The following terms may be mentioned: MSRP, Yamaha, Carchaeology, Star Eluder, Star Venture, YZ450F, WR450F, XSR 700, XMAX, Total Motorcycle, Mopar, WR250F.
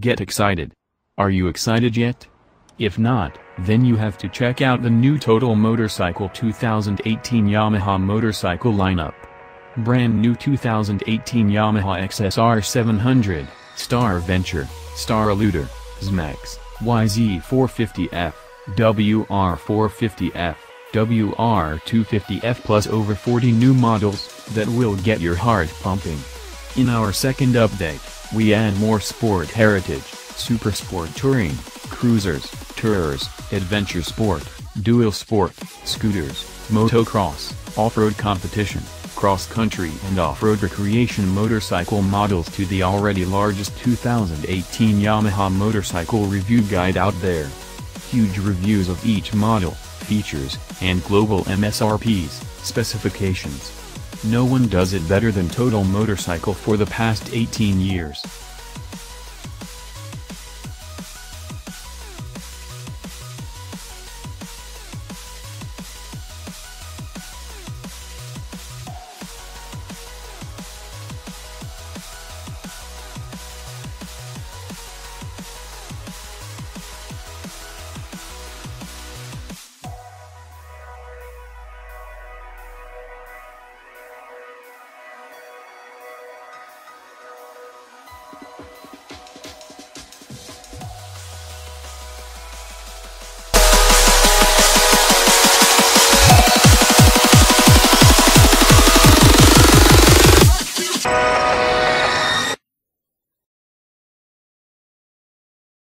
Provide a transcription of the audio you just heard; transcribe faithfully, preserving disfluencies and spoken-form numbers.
Get excited! Are you excited yet? If not, then you have to check out the new Total Motorcycle two thousand eighteen Yamaha motorcycle lineup. Brand new two thousand eighteen Yamaha X S R seven hundred, Star Venture, Star Eluder, X MAX, Y Z four fifty F, W R four fifty F, W R two fifty F, plus over forty new models that will get your heart pumping. In our second update, we add more sport heritage, super sport touring, cruisers, tours, adventure sport, dual sport, scooters, motocross, off-road competition, cross-country and off-road recreation motorcycle models to the already largest two thousand eighteen Yamaha motorcycle review guide out there. Huge reviews of each model, features, and global M S R Ps, specifications. No one does it better than Total Motorcycle for the past eighteen years.